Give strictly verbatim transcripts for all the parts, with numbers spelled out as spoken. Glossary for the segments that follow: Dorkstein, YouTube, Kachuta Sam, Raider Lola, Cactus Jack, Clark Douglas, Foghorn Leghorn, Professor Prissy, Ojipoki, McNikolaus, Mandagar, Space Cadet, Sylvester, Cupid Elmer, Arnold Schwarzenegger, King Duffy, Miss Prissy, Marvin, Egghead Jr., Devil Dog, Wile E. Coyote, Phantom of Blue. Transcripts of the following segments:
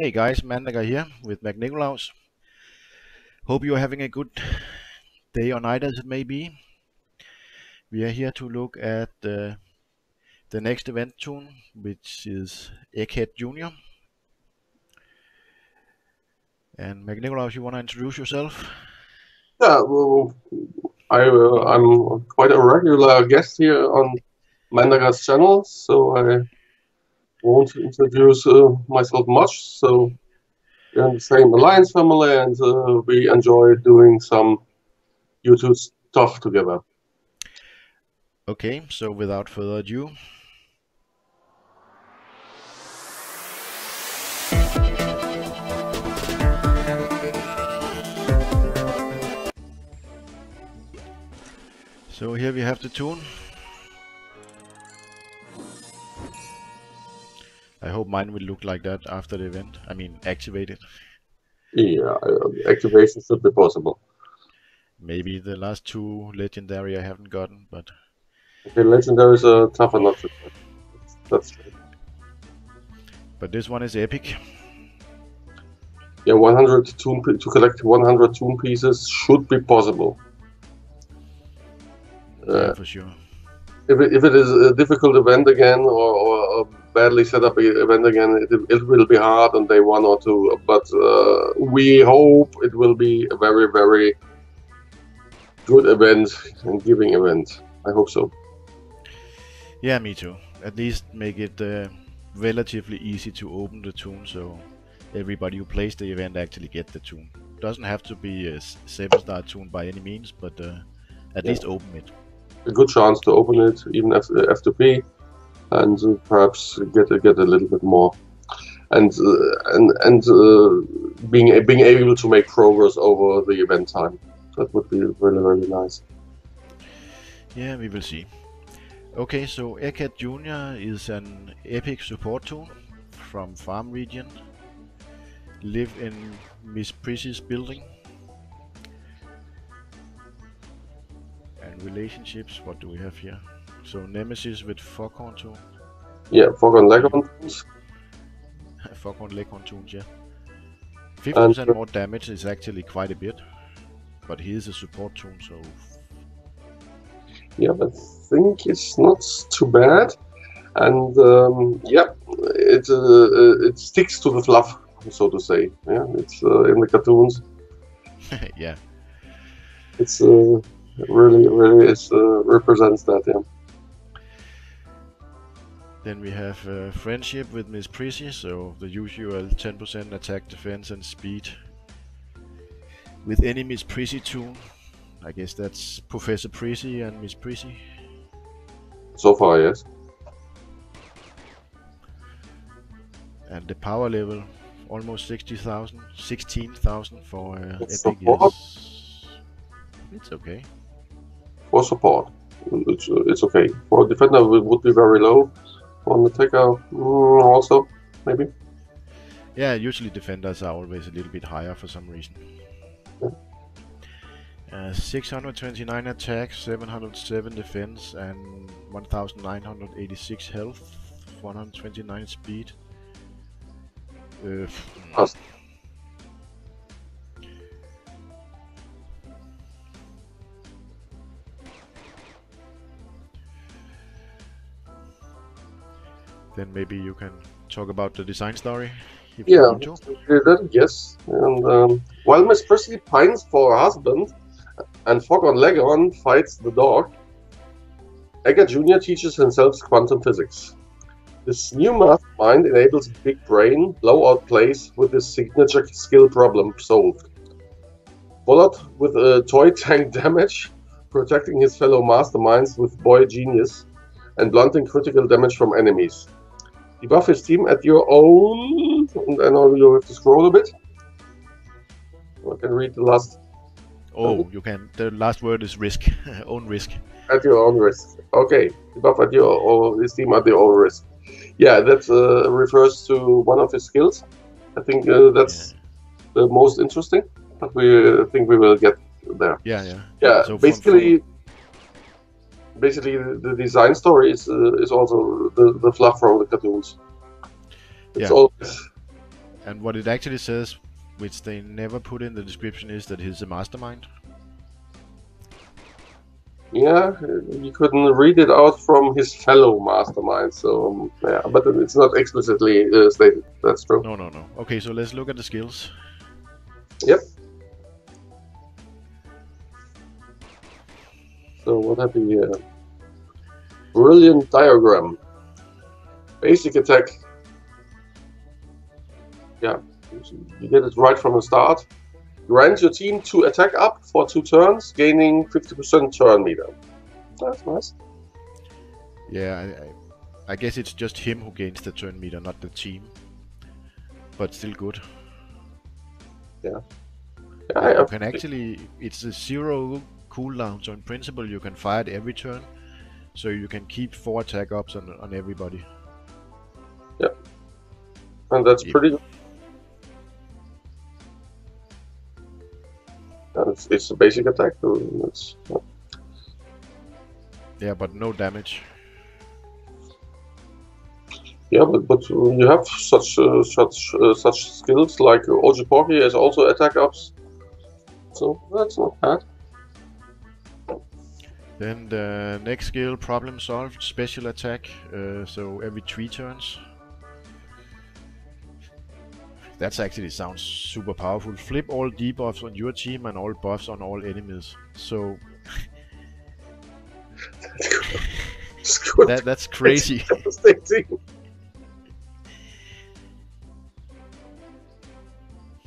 Hey guys, Mandagar here with McNikolaus. Hope you are having a good day or night as it may be. We are here to look at uh, the next event tune, which is Egghead Junior And McNikolaus, you want to introduce yourself? Yeah, well, I, uh, I'm quite a regular guest here on Mandagar's channel, so I won't introduce uh, myself much. So we're in the same Alliance family, and uh, we enjoy doing some YouTube stuff together. Okay, so without further ado. So here we have the tune. I hope mine will look like that after the event. I mean, activated. Yeah, activation should be possible. Maybe the last two legendary I haven't gotten, but okay, legendaries are tougher not to. That's true. But this one is epic. Yeah, one hundred tomb to collect one hundred tomb pieces should be possible. Yeah, uh, for sure. If it, if it is a difficult event again, or, or a badly set up event again, it, it will be hard on day one or two. But uh, we hope it will be a very, very good event and giving event. I hope so. Yeah, me too. At least make it uh, relatively easy to open the tune, so everybody who plays the event actually get the tune. Doesn't have to be a seven-star tune by any means, but uh, at yeah. least open it. A good chance to open it, even F two P, and uh, perhaps get get a little bit more, and uh, and and uh, being being able to make progress over the event time. That would be really, really nice. Yeah, we will see. Okay, so Egghead Junior is an epic support tune from Farm Region. Live in Miss Prissy's building. And relationships, what do we have here? So Nemesis with Foghorn tune. Yeah, Foghorn Leghorn tunes. Foghorn Leghorn tunes, yeah. fifty percent more damage is actually quite a bit. But he is a support tune, so yeah, I think it's not too bad, and um, yeah, it uh, it sticks to the fluff, so to say. Yeah, it's uh, in the cartoons. Yeah, it's uh, really, really, it uh, represents that. Yeah. Then we have uh, friendship with Miss Prissy, so the usual ten percent attack, defense, and speed with any Miss Prissy tune. I guess that's Professor Prissy and Miss Prissy. So far, yes. And the power level, almost sixty thousand, sixteen thousand for uh, Epic. Support? Is... It's okay. For support, it's, it's okay. For a defender, it would be very low. For an attacker, also, maybe. Yeah, usually defenders are always a little bit higher for some reason. Yeah. Uh, six hundred twenty-nine attack, seven hundred seven defense, and one thousand nine hundred eighty-six health, one hundred twenty-nine speed. Uh, awesome. Then maybe you can talk about the design story. If yeah, you want to. That, yes. And um, while Miss Prissy pines for her husband, and Foghorn Leghorn fights the dog, Egghead Junior teaches himself quantum physics. This new mastermind enables big brain blowout plays with his signature skill problem solved. Followed with a toy tank damage, protecting his fellow masterminds with boy genius, and blunting critical damage from enemies. Debuff his team at your own... And I know you have to scroll a bit. I can read the last... Oh, you can. The last word is risk. Own risk. At your own risk. Okay. Buff at your or his team at your own risk. Yeah, that uh, refers to one of his skills. I think uh, that's yeah. the most interesting. But we uh, think we will get there. Yeah, yeah. Yeah. So basically, from, from... basically the design story is uh, is also the the fluff from the cartoons. It's yeah. always. And what it actually says, which they never put in the description, is that he's a mastermind. Yeah, you couldn't read it out from his fellow masterminds, so yeah, but it's not explicitly uh, stated, that's true. No, no, no. Okay, so let's look at the skills. Yep. So what have we here? Brilliant diagram. Basic attack. Yeah, you get it right from the start. Grant your team to attack up for two turns, gaining fifty percent turn meter. That's nice. Yeah, I, I guess it's just him who gains the turn meter, not the team. But still good. Yeah. yeah, yeah. You can actually, it's a zero cooldown, so in principle you can fire it every turn. So you can keep four attack ups on, on everybody. Yep. Yeah. And that's yeah. pretty good. It's, it's a basic attack. It's, yeah. yeah, but no damage. Yeah, but but you have such uh, such uh, such skills like Ojipoki as also attack ups, so that's not bad. Then the next skill, problem solved, special attack. Uh, so every three turns. That actually sounds super powerful. Flip all debuffs on your team and all buffs on all enemies. So that's, good. That's, good. That, that's crazy. That's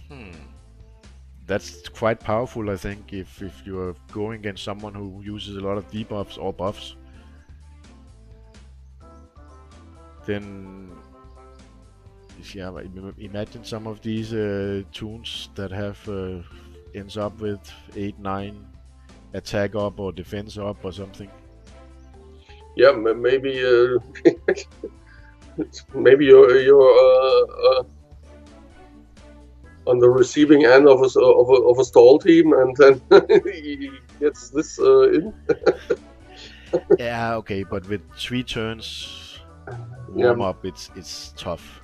hmm. That's quite powerful, I think, if if you're going against someone who uses a lot of debuffs or buffs. Then. Yeah, imagine some of these uh, tunes that have uh, ends up with eight nine attack up or defense up or something. Yeah, maybe uh, maybe you're, you're uh, uh, on the receiving end of a, of a, of a stall team and then he gets this uh, in. Yeah, okay, but with three turns warm yeah. up, it's it's tough.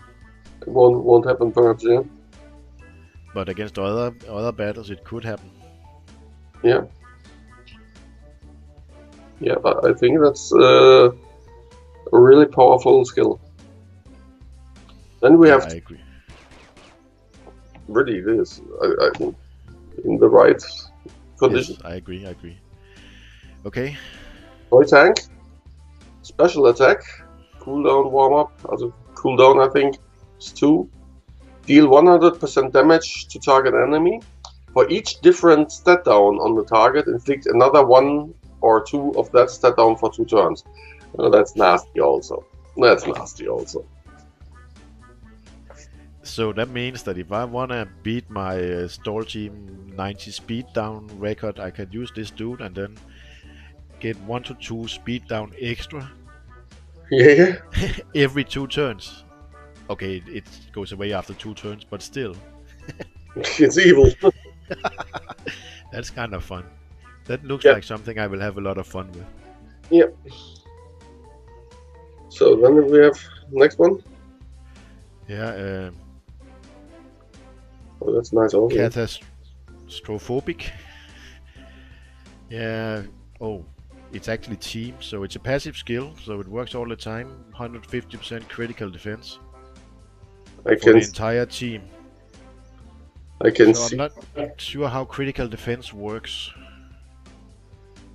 It won't, won't happen perhaps, yeah. But against other other battles it could happen. Yeah. Yeah, but I think that's uh, a really powerful skill. Then we yeah, have... I agree. Really it is. I, I, in the right condition. Yes, I agree, I agree. Okay. Toy tank. Special attack. Cooldown warm-up. Also cooldown, I think. two. Deal one hundred percent damage to target enemy. For each different stat down on the target, inflict another one or two of that stat down for two turns. Oh, that's nasty also. That's nasty also. So that means that if I want to beat my uh, stall team ninety speed down record, I can use this dude and then get one to two speed down extra. Yeah. Every two turns. Okay, it goes away after two turns, but still. It's evil. That's kind of fun. That looks yep. like something I will have a lot of fun with. Yep. So then we have next one. Yeah. Um, oh, that's nice. Catastrophic. Yeah. Oh, it's actually team, so it's a passive skill, so it works all the time. one hundred fifty percent critical defense. I for can the entire team. I can so see. I'm not sure how critical defense works.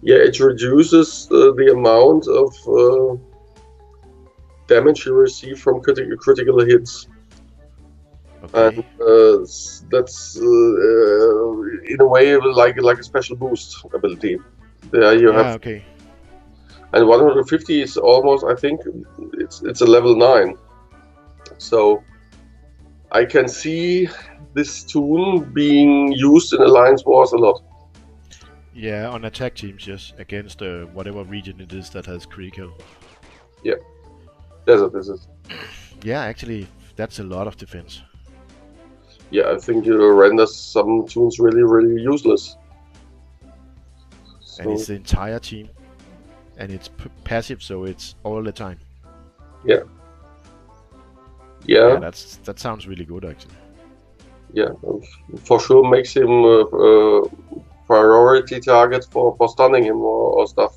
Yeah, it reduces uh, the amount of uh, damage you receive from criti critical hits. Okay. And uh, that's uh, uh, in a way like like a special boost ability. There you yeah, have. Okay. And one hundred fifty is almost. I think it's it's a level nine. So. I can see this tool being used in Alliance Wars a lot. Yeah, on attack teams, yes, against uh, whatever region it is that has critical. Yeah, that's what this is. Yeah, actually, that's a lot of defense. Yeah, I think it renders some tools really, really useless. So. And it's the entire team, and it's p passive, so it's all the time. Yeah. Yeah. yeah, that's that sounds really good actually. yeah, for sure makes him a uh, uh, priority target for, for stunning him or, or stuff.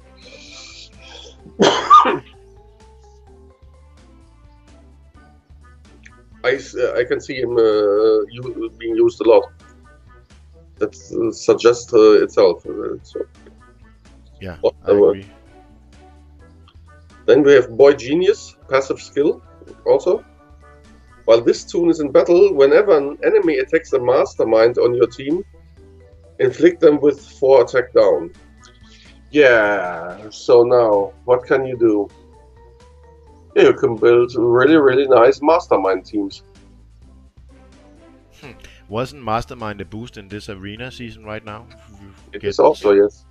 I, uh, I can see him uh, being used a lot. That uh, suggests uh, itself. Uh, so. Yeah, I agree. Then we have Boy Genius, passive skill also. While this toon is in battle, whenever an enemy attacks a mastermind on your team, inflict them with four attack down. Yeah, so now, what can you do? Yeah, you can build really, really nice mastermind teams. Hmm. Wasn't mastermind a boost in this arena season right now? It is also, yes.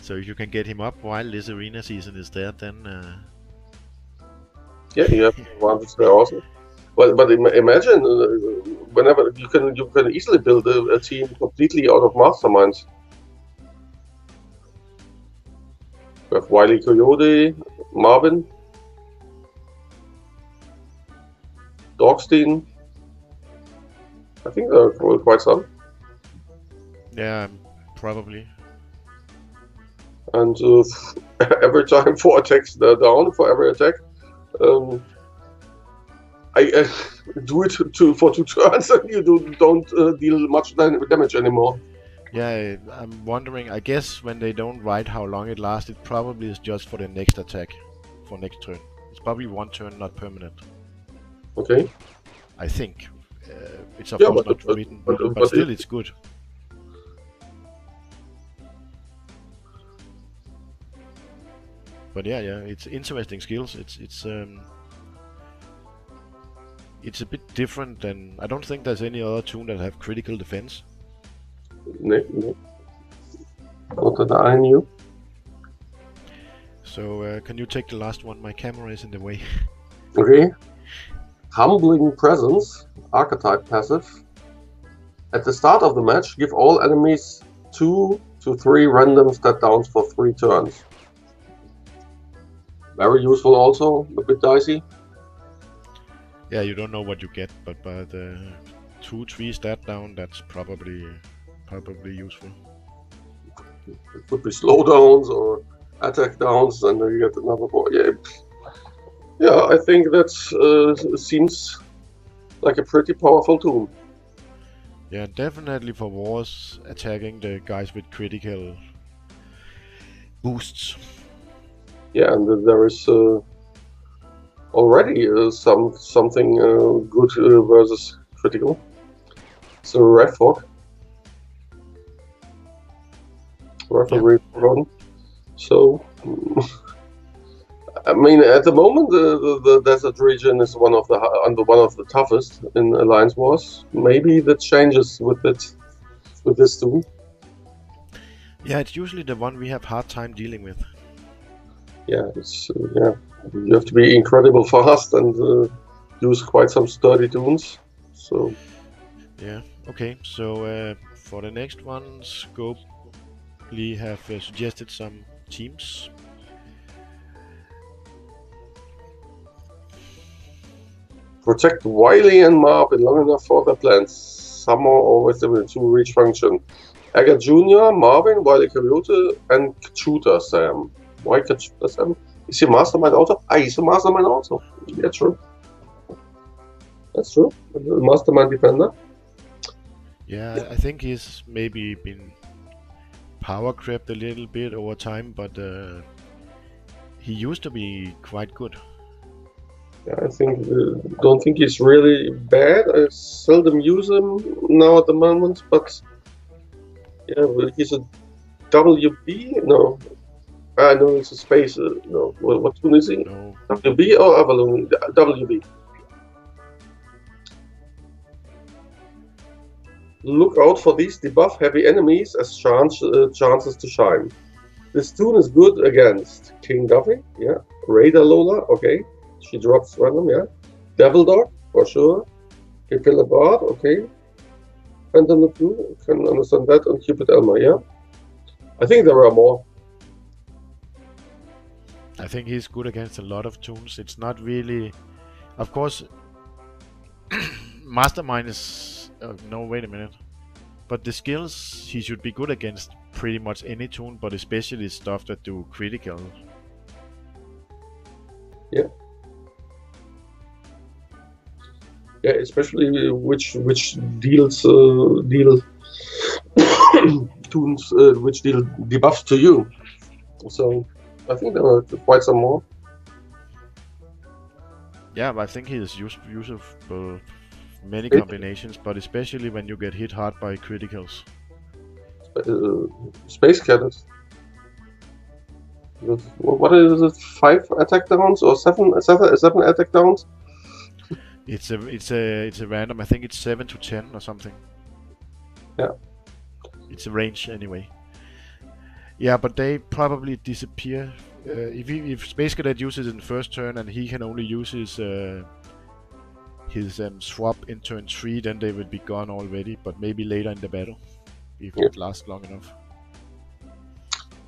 So if you can get him up while this arena season is there, then... Uh... Yeah, you have advantage there also. But, but imagine, uh, whenever you can, you can easily build a, a team completely out of masterminds. We have Wile E. Coyote, Marvin, Dorkstein. I think there are quite some. Yeah, probably. And uh, every time four attacks they're down for every attack. Um, I uh, do it to, for two turns, and you do, don't uh, deal much damage anymore. Yeah, I'm wondering. I guess when they don't write how long it lasts, it probably is just for the next attack, for next turn. It's probably one turn, not permanent. Okay. I think uh, it's of yeah, course but, not but, written, but, but, but still, it, it's good. But yeah, yeah, it's interesting skills. It's it's um, it's a bit different than I don't think there's any other tune that have critical defense. No, no. Not that I knew. So uh, can you take the last one? My camera is in the way. Okay. Humbling Presence, archetype passive. At the start of the match, give all enemies two to three random stat downs for three turns. Very useful also, a bit dicey. Yeah, you don't know what you get, but by the two, three stat down, that's probably probably useful. It could be slowdowns or attack downs, and then you get another ball. Yeah, yeah, I think that uh, seems like a pretty powerful tool. Yeah, definitely for wars, attacking the guys with critical boosts. Yeah, and there is uh, already uh, some something uh, good uh, versus critical. So Refog, referee yeah. So I mean, at the moment, uh, the, the desert region is one of the under one of the toughest in Alliance Wars. Maybe that changes with it, with this too. Yeah, it's usually the one we have hard time dealing with. Yeah, it's, uh, yeah, you have to be incredible fast and uh, use quite some sturdy tunes. So yeah, okay. So uh, for the next one, Scope Lee have uh, suggested some teams. Protect Wiley and Marvin long enough for the plants. Some are always able to reach function. Egghead Junior, Marvin, Wile E. Coyote, and Kachuta Sam. Why Kachuta Sam? Is he a mastermind also? Ah, he's a mastermind also. Yeah, true. That's true. Mastermind defender. Yeah, yeah. I think he's maybe been power crept a little bit over time, but uh, he used to be quite good. Yeah, I think uh, don't think he's really bad. I seldom use him now at the moment, but yeah, well, he's a W B. No. I ah, know it's a space. Uh, no, what, what tune is he? No. W B or Avalon? W B. Look out for these debuff-heavy enemies as chance uh, chances to shine. This tune is good against King Duffy. Yeah, Raider Lola. Okay, she drops random. Yeah, Devil Dog for sure. Cupid Elmer. Okay, Phantom of Blue. Can understand that on Cupid Elmer. Yeah, I think there are more. I think he's good against a lot of tunes. It's not really, of course, Mastermind is Oh, no, wait a minute. But the skills, he should be good against pretty much any tune, but especially stuff that do critical. Yeah. Yeah, especially which which deals uh, deal tunes uh, which deal debuffs to you. So I think there are quite some more. Yeah, I think he is use use of uh, many combinations, but especially when you get hit hard by criticals. Uh, Space Cadet. What is it? Five attack downs or seven? Seven, seven attack downs. It's a it's a it's a random. I think it's seven to ten or something. Yeah. It's a range anyway. Yeah, but they probably disappear. Uh, if he, if Space Cadet uses it in first turn and he can only use his uh, his um, swap in turn three, then they would be gone already. But maybe later in the battle, if yeah. it lasts long enough.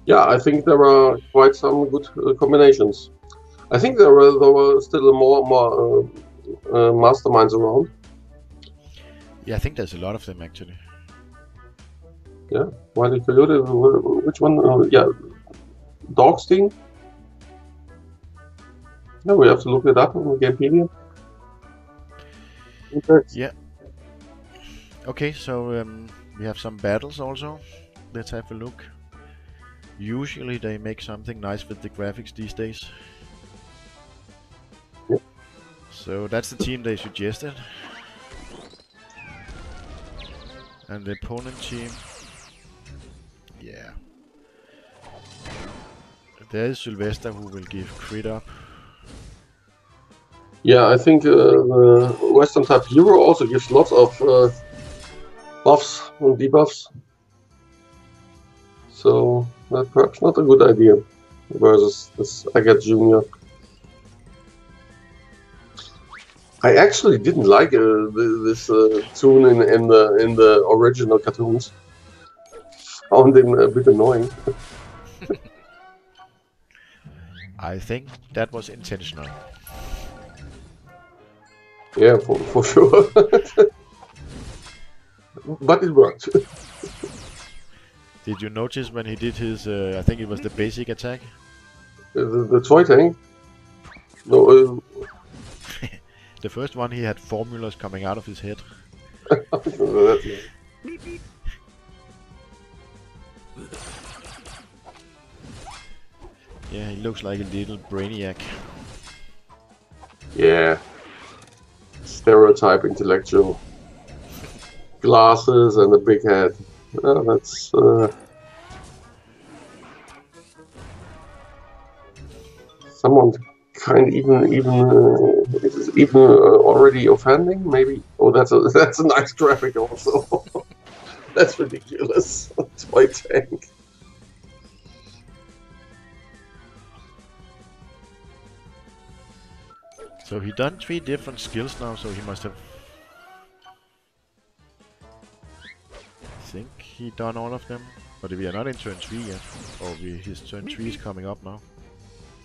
Yeah, I think there are quite some good uh, combinations. I think there are there were still more more uh, uh, masterminds around. Yeah, I think there's a lot of them actually. Yeah, Wile E. Coyote, which one? Uh, yeah, Dorkstein. No, we have to look it up on Wikipedia. Yeah. Okay, so um, we have some battles also. Let's have a look. Usually they make something nice with the graphics these days. Yeah. So that's the team they suggested. And the opponent team. Yeah. There is Sylvester who will give crit up. Yeah, I think uh, the Western type hero also gives lots of uh, buffs and debuffs. So that's perhaps not a good idea versus this Egghead Junior I actually didn't like uh, this uh, tune in, in the in the original cartoons. Found him a bit annoying. I think that was intentional. Yeah, for, for sure. But it worked. Did you notice when he did his, uh, I think it was the basic attack? Uh, the, the toy tank? No. Uh... The first one he had formulas coming out of his head. Yeah, he looks like a little brainiac. Yeah. Stereotype intellectual. Glasses and a big head. Oh, that's... Uh... Someone kind even... even uh, is even uh, already offending, maybe? Oh, that's a, that's a nice graphic also. That's ridiculous. Toy tank. So he done three different skills now, so he must have... I think he done all of them, but we are not in turn three yet, or we, his turn three is coming up now.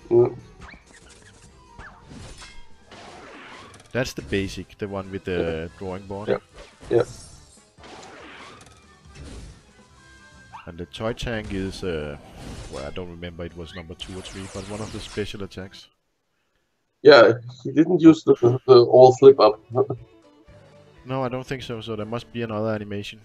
Mm. That's the basic, the one with the drawing board. Yeah. Yeah. And the toy tank is, uh, well, I don't remember, it was number two or three, but one of the special attacks. Yeah, he didn't use the, the all flip up. No, I don't think so, so there must be another animation.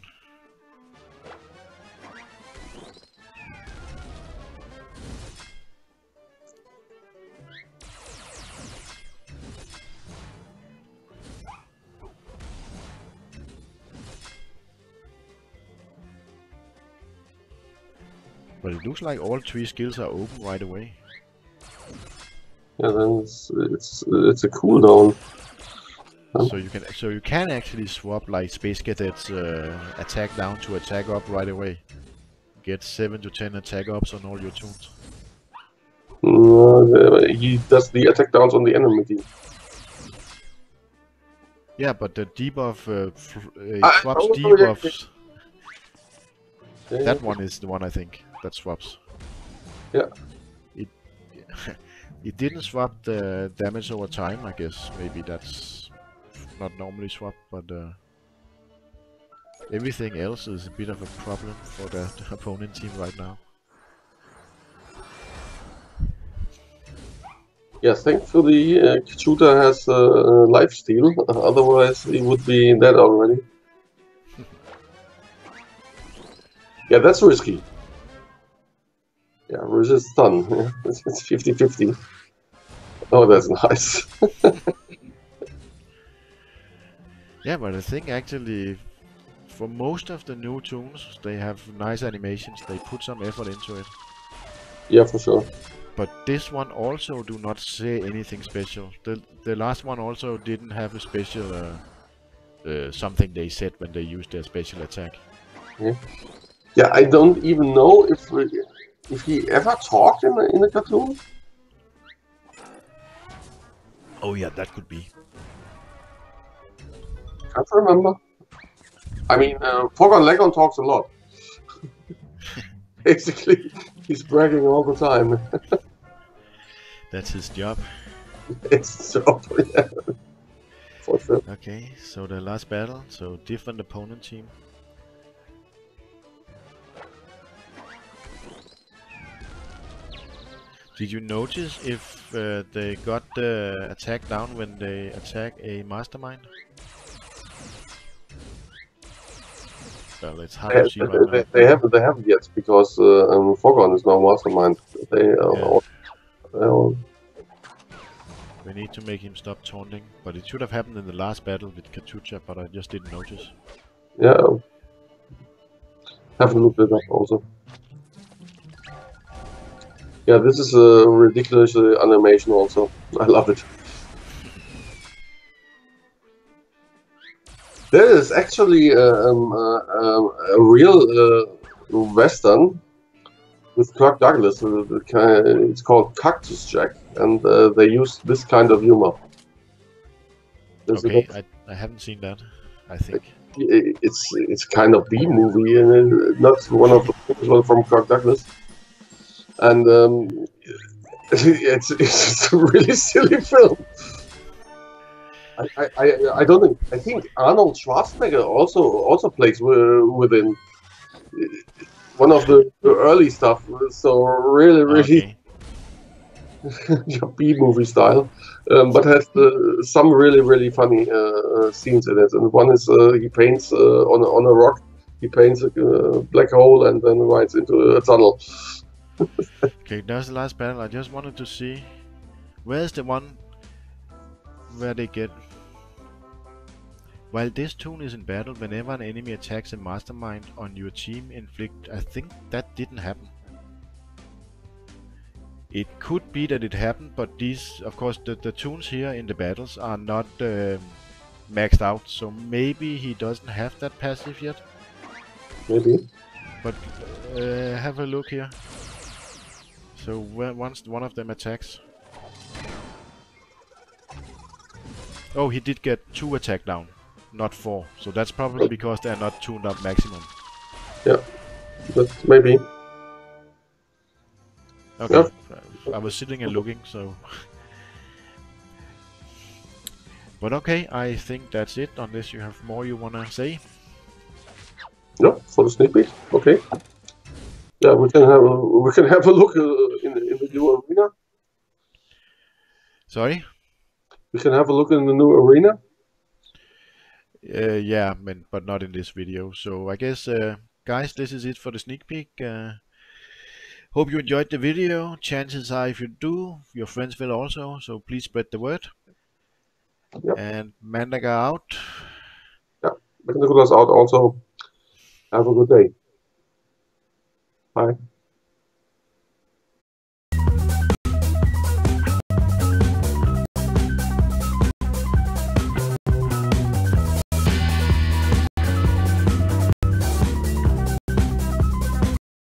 But it looks like all three skills are open right away. Yeah, then it's it's, it's a cooldown. Um, so you can so you can actually swap like Space Cadet's uh, attack down to attack up right away. Get seven to ten attack ups on all your tunes. Uh, he does the attack downs on the enemy team. Yeah, but the debuff uh, uh, swaps ah, debuffs. Yeah. That one is the one I think that swaps. Yeah. It. Yeah. It didn't swap the damage over time, I guess. Maybe that's not normally swapped, but uh, Everything else is a bit of a problem for the, the opponent team right now. Yeah, thankfully uh, Kachuta has a uh, lifesteal, otherwise he would be in that already. Yeah, that's risky. Yeah, resist stun. Yeah, it's fifty fifty. Oh, that's nice. Yeah, but I think actually for most of the new tunes, they have nice animations. They put some effort into it. Yeah, for sure. But this one also do not say anything special. The the last one also didn't have a special uh, uh, something they said when they used their special attack. Yeah, yeah I don't even know if if he ever talked in the, in the cartoon. Oh yeah, that could be. Can't remember. I mean, uh, Foghorn Leghorn talks a lot. Basically, he's bragging all the time. That's his job. It's his job, yeah. For sure. Okay, so the last battle, so different opponent team. Did you notice if uh, they got the attack down when they attack a mastermind? Well, it's hard they, to see they, right they, now. They haven't, they haven't yet, because uh, um, Foghorn is now mastermind. They are yeah. all, all... We need to make him stop taunting, but it should have happened in the last battle with Kachuta, but I just didn't notice. Yeah. Have a look at that also. Yeah, this is a ridiculous uh, animation also. I love it. There is actually a, um, a, a real uh, western with Clark Douglas. It's called Cactus Jack, and uh, they use this kind of humor. There's okay, I, I haven't seen that. I think it, it's it's kind of B movie, and not one of the ones from Clark Douglas. And um, it's it's a really silly film. I, I I don't think I think Arnold Schwarzenegger also also plays within one of the early stuff. So really really okay. B movie style, um, but has the, some really really funny uh, scenes in it. And one is uh, he paints uh, on on a rock. He paints a uh, black hole and then rides into a tunnel. Okay, that's the last battle. I just wanted to see where's the one where they get. While this toon is in battle, whenever an enemy attacks a mastermind on your team, inflict. I think that didn't happen. It could be that it happened, but these, of course, the, the toons here in the battles are not uh, maxed out, so maybe he doesn't have that passive yet. Maybe. But uh, have a look here. So once one of them attacks. Oh, he did get two attack down, not four. So that's probably because they're not tuned up maximum. Yeah, but maybe. Okay, no. I was sitting and looking, so... But okay, I think that's it, unless you have more you want to say. No, for the sneak peek, okay. Yeah, we can have a, we can have a look uh, in, in the new arena. Sorry? We can have a look in the new arena. Uh, yeah, man, but not in this video. So I guess, uh, guys, this is it for the sneak peek. Uh, hope you enjoyed the video. Chances are, if you do, your friends will also. So please spread the word. Yep. And Mandagar out. Yeah, McNikolaus out also. Have a good day. Bye.